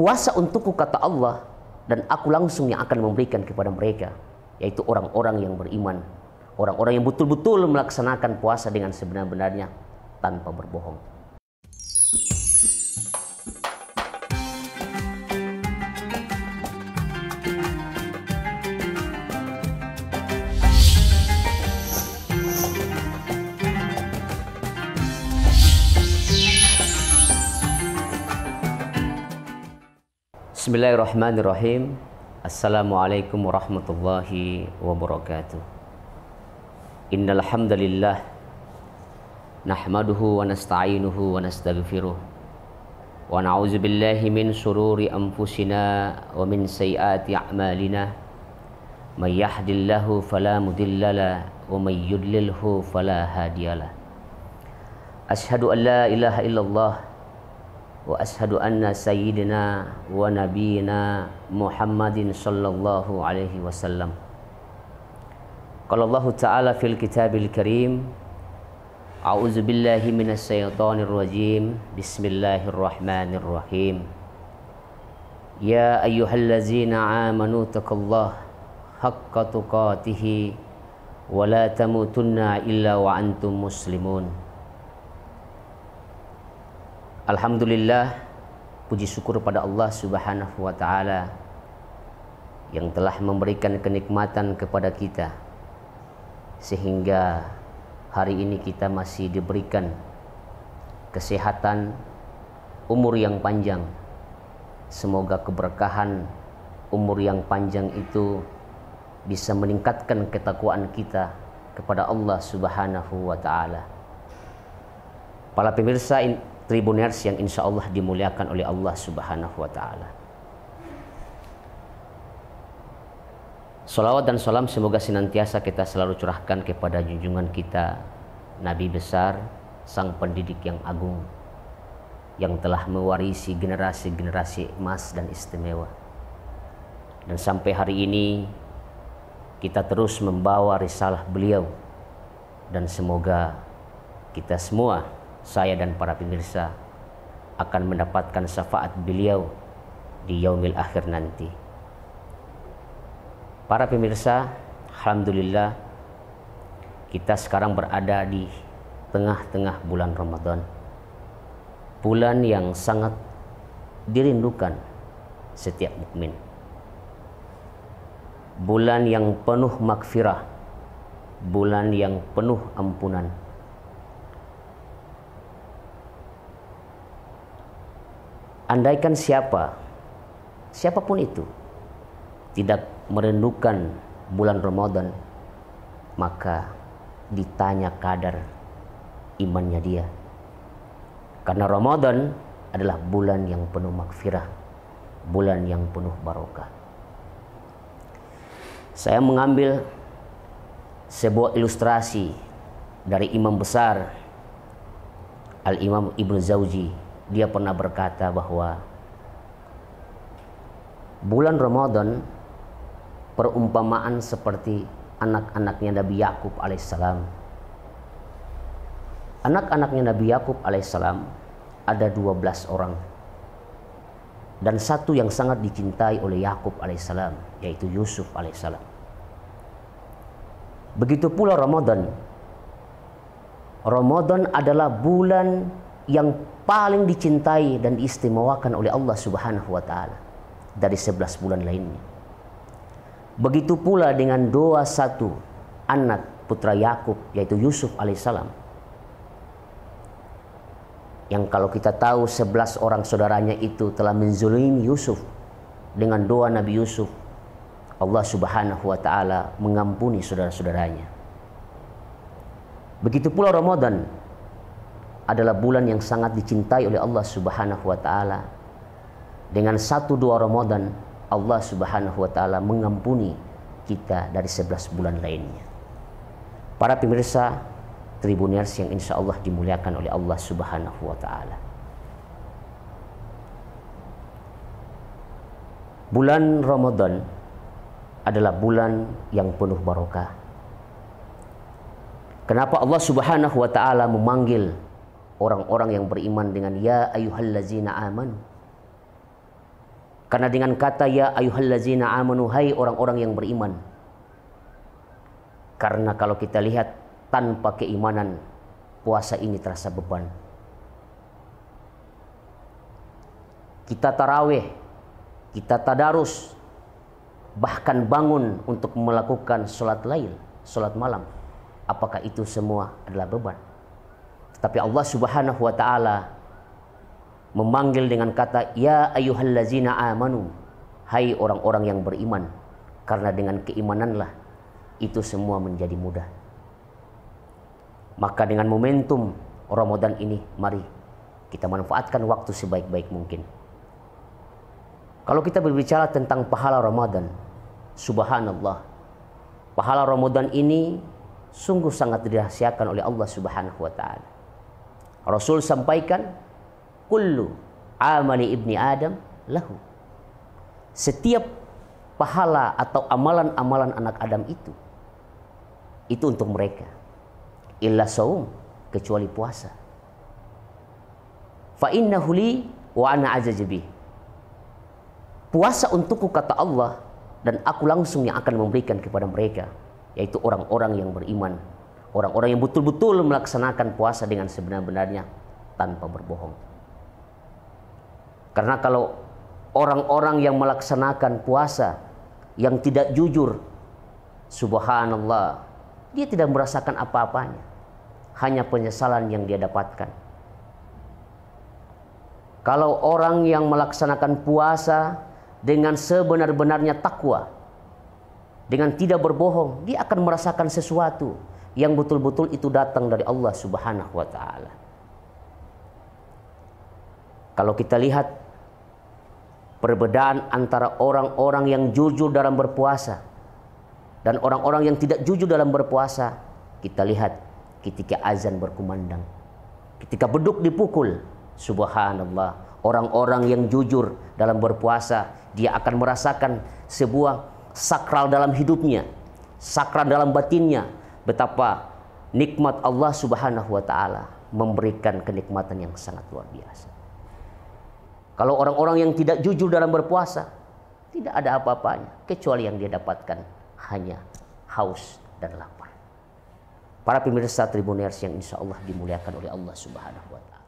puasa untukku kata Allah, dan aku langsung yang akan memberikan kepada mereka, yaitu orang-orang yang beriman, orang-orang yang betul-betul melaksanakan puasa dengan sebenar-benarnya tanpa berbohong. Bismillahirrahmanirrahim. Assalamualaikum warahmatullahi wabarakatuh. Innal hamdalillah nahmaduhu wa nasta'inuhu wa nastaghfiruh wa na'udzubillahi min shururi anfusina wa min sayyiati a'malina may yahdihillahu fala mudhillalah wa may yudlilhu fala hadiyalah. Asyhadu an la ilaha illallah wa ashadu anna sayyidina wa nabiyina Muhammadin sallallahu alaihi wasallam. Qala Allah ta'ala fil kitabil karim, a'udzu billahi minas syaitonir rajim, bismillahirrahmanirrahim. Ya ayyuhallazina amanu taqullaha haqqa tuqatihi wa la tamutunna illa wa antum muslimun. Alhamdulillah, puji syukur pada Allah Subhanahu wa ta'ala yang telah memberikan kenikmatan kepada kita sehingga hari ini kita masih diberikan kesehatan, umur yang panjang. Semoga keberkahan umur yang panjang itu bisa meningkatkan ketakwaan kita kepada Allah Subhanahu wa ta'ala. Para pemirsa Tribuners yang insya Allah dimuliakan oleh Allah Subhanahu wa ta'ala, salawat dan salam semoga senantiasa kita selalu curahkan kepada junjungan kita Nabi besar, sang pendidik yang agung, yang telah mewarisi generasi-generasi emas dan istimewa. Dan sampai hari ini kita terus membawa risalah beliau, dan semoga kita semua, saya dan para pemirsa, akan mendapatkan syafaat beliau di yaumil akhir nanti. Para pemirsa, alhamdulillah kita sekarang berada di tengah-tengah bulan Ramadan, bulan yang sangat dirindukan setiap mukmin, bulan yang penuh magfirah, bulan yang penuh ampunan. Andaikan siapapun itu tidak merindukan bulan Ramadan, maka ditanya kadar imannya dia. Karena Ramadan adalah bulan yang penuh magfirah, bulan yang penuh barokah. Saya mengambil sebuah ilustrasi dari imam besar Al-Imam Ibn Zauji. Dia pernah berkata bahwa bulan Ramadan perumpamaan seperti anak-anaknya Nabi Yakub alaihissalam. Anak-anaknya Nabi Yakub alaihissalam ada 12 orang, dan satu yang sangat dicintai oleh Yakub alaihissalam, yaitu Yusuf alaihissalam. Begitu pula Ramadan. Ramadan adalah bulan yang paling dicintai dan diistimewakan oleh Allah Subhanahu wa ta'ala dari 11 bulan lainnya. Begitu pula dengan doa satu anak putra Yakub, yaitu Yusuf alaihissalam, yang kalau kita tahu 11 orang saudaranya itu telah menzalimi Yusuf. Dengan doa Nabi Yusuf, Allah Subhanahu wa ta'ala mengampuni saudara-saudaranya. Begitu pula Ramadan adalah bulan yang sangat dicintai oleh Allah Subhanahu wa ta'ala. Dengan satu dua Ramadan, Allah Subhanahu wa ta'ala mengampuni kita dari 11 bulan lainnya. Para pemirsa Tribuners yang insya Allah dimuliakan oleh Allah Subhanahu wa ta'ala, bulan Ramadan adalah bulan yang penuh barokah. Kenapa Allah Subhanahu wa ta'ala memanggil orang-orang yang beriman dengan ya ayyuhallazina amanu? Karena dengan kata ya ayyuhallazina amanu, hai orang-orang yang beriman. Karena kalau kita lihat tanpa keimanan puasa ini terasa beban. Kita tarawih, kita tadarus, bahkan bangun untuk melakukan sholat lail, sholat malam. Apakah itu semua adalah beban? Tetapi Allah Subhanahu wa ta'ala memanggil dengan kata ya ayyuhallazina amanu, hai orang-orang yang beriman. Karena dengan keimananlah itu semua menjadi mudah. Maka dengan momentum Ramadan ini, mari kita manfaatkan waktu sebaik-baik mungkin. Kalau kita berbicara tentang pahala Ramadan, subhanallah, pahala Ramadan ini sungguh sangat dirahasiakan oleh Allah Subhanahu wa ta'ala. Rasul sampaikan, kullu amali ibni Adam lahu. Setiap pahala atau amalan-amalan anak Adam itu untuk mereka. Illa saum, kecuali puasa. Fa innahu li wa ana ajzi bih. Puasa untukku, kata Allah, dan aku langsung yang akan memberikan kepada mereka, yaitu orang-orang yang beriman, orang-orang yang betul-betul melaksanakan puasa dengan sebenar-benarnya tanpa berbohong. Karena kalau orang-orang yang melaksanakan puasa yang tidak jujur, subhanallah, dia tidak merasakan apa-apanya, hanya penyesalan yang dia dapatkan. Kalau orang yang melaksanakan puasa dengan sebenar-benarnya takwa, dengan tidak berbohong, dia akan merasakan sesuatu yang betul-betul itu datang dari Allah Subhanahu wa ta'ala. Kalau kita lihat perbedaan antara orang-orang yang jujur dalam berpuasa dan orang-orang yang tidak jujur dalam berpuasa, kita lihat ketika azan berkumandang, ketika beduk dipukul, subhanallah, orang-orang yang jujur dalam berpuasa, dia akan merasakan sebuah sakral dalam hidupnya, sakral dalam batinnya, betapa nikmat Allah Subhanahu wa ta'ala memberikan kenikmatan yang sangat luar biasa. Kalau orang-orang yang tidak jujur dalam berpuasa, tidak ada apa-apanya, kecuali yang dia dapatkan hanya haus dan lapar. Para pemirsa Tribuners yang insya Allah dimuliakan oleh Allah Subhanahu wa ta'ala,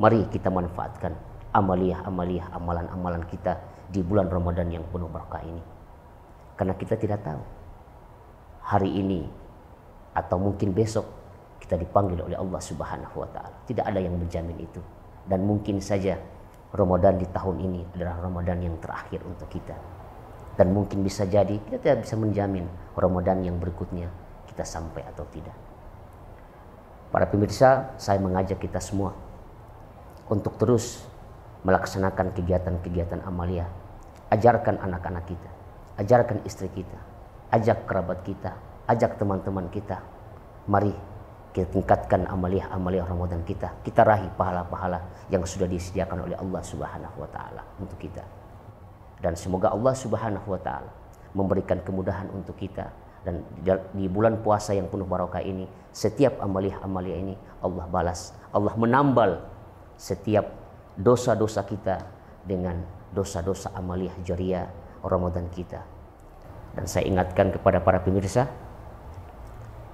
mari kita manfaatkan amaliyah-amaliyah, amalan-amalan kita di bulan Ramadan yang penuh berkah ini. Karena kita tidak tahu hari ini atau mungkin besok kita dipanggil oleh Allah Subhanahu wa ta'ala. Tidak ada yang menjamin itu. Dan mungkin saja Ramadan di tahun ini adalah Ramadan yang terakhir untuk kita. Dan mungkin bisa jadi kita tidak bisa menjamin Ramadan yang berikutnya kita sampai atau tidak. Para pemirsa, saya mengajak kita semua untuk terus melaksanakan kegiatan-kegiatan amaliyah. Ajarkan anak-anak kita, ajarkan istri kita, ajak kerabat kita, ajak teman-teman kita. Mari kita tingkatkan amaliyah-amaliyah Ramadan kita. Kita raih pahala-pahala yang sudah disediakan oleh Allah Subhanahu wa ta'ala untuk kita. Dan semoga Allah Subhanahu wa ta'ala memberikan kemudahan untuk kita. Dan di bulan puasa yang penuh barokah ini, setiap amaliyah-amaliyah ini Allah balas, Allah menambal setiap dosa-dosa kita dengan dosa-dosa amaliyah jariah Ramadan kita. Dan saya ingatkan kepada para pemirsa,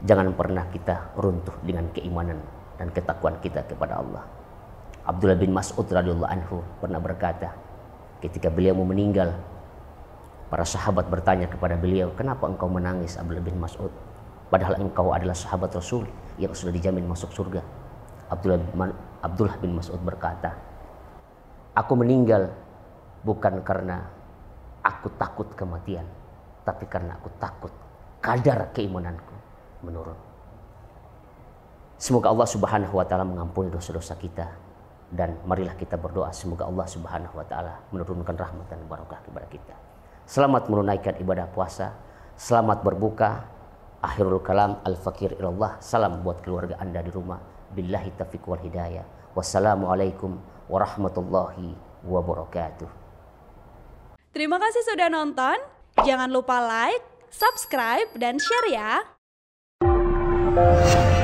jangan pernah kita runtuh dengan keimanan dan ketakwaan kita kepada Allah. Abdullah bin Mas'ud radhiyallahu anhu pernah berkata, ketika beliau mau meninggal, para sahabat bertanya kepada beliau, kenapa engkau menangis Abdullah bin Mas'ud, padahal engkau adalah sahabat Rasul yang sudah dijamin masuk surga. Abdullah bin Mas'ud berkata, aku meninggal bukan karena aku takut kematian, tapi karena aku takut kadar keimananku menurun. Semoga Allah Subhanahu wa ta'ala mengampuni dosa-dosa kita. Dan marilah kita berdoa semoga Allah Subhanahu wa ta'ala menurunkan rahmat dan barokah kepada kita. Selamat menunaikan ibadah puasa, selamat berbuka. Akhirul kalam, al-fakir ilallah. Salam buat keluarga anda di rumah. Billahi taufiq wal hidayah. Wassalamualaikum warahmatullahi wabarakatuh. Terima kasih sudah nonton. Jangan lupa like, subscribe, dan share ya.